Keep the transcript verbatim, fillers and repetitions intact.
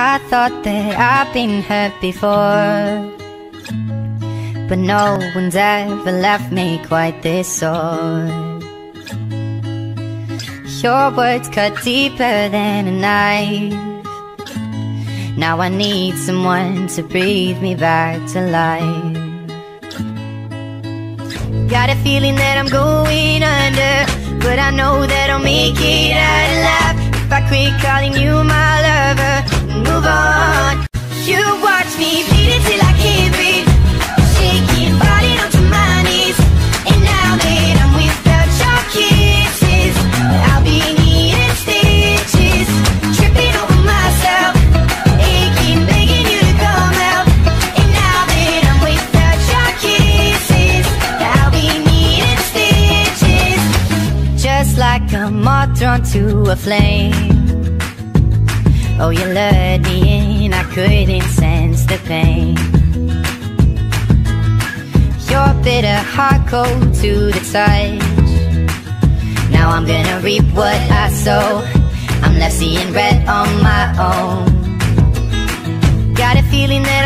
I thought that I've been hurt before, but no one's ever left me quite this sore. Your words cut deeper than a knife. Now I need someone to breathe me back to life. Got a feeling that I'm going under, but I know that I'll make it out alive if I quit calling you my lover and move on. You watch me bleed until I can't breathe, shaking body onto my knees. And now that I'm without your kisses, I'll be needing stitches, tripping over myself, aching, begging you to come out. And now that I'm without your kisses, I'll be needing stitches. Just like a moth drawn to a flame, oh, you lured me in, I couldn't sense the pain. Your bitter heart cold to the touch. Now I'm gonna reap what I sow. I'm left seeing red on my own. Got a feeling that